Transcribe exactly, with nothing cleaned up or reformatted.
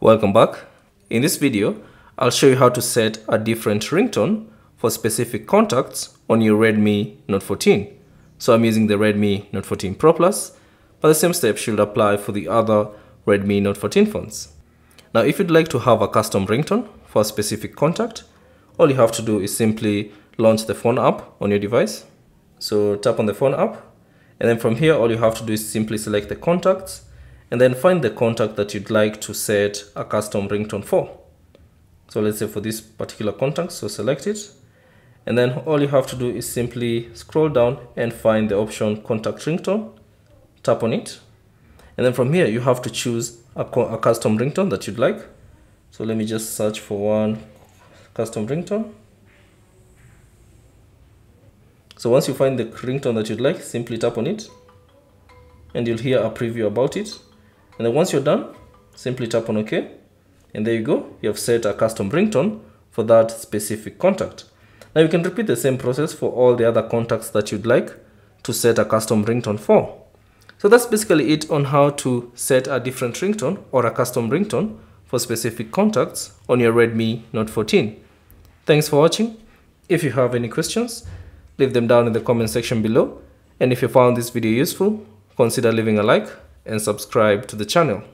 Welcome back. In this video, I'll show you how to set a different ringtone for specific contacts on your Redmi Note fourteen. So I'm using the Redmi Note fourteen Pro+, but the same steps should apply for the other Redmi Note fourteen phones. Now, if you'd like to have a custom ringtone for a specific contact, all you have to do is simply launch the phone app on your device. So tap on the phone app, and then from here, all you have to do is simply select the contacts and then find the contact that you'd like to set a custom ringtone for. So let's say for this particular contact, so select it. And then all you have to do is simply scroll down and find the option contact ringtone, tap on it. And then from here, you have to choose a, a custom ringtone that you'd like. So let me just search for one custom ringtone. So once you find the ringtone that you'd like, simply tap on it and you'll hear a preview about it. And then once you're done, simply tap on OK. And there you go. You have set a custom ringtone for that specific contact. Now you can repeat the same process for all the other contacts that you'd like to set a custom ringtone for. So that's basically it on how to set a different ringtone or a custom ringtone for specific contacts on your Redmi Note fourteen. Thanks for watching. If you have any questions, leave them down in the comment section below. And if you found this video useful, consider leaving a like and subscribe to the channel.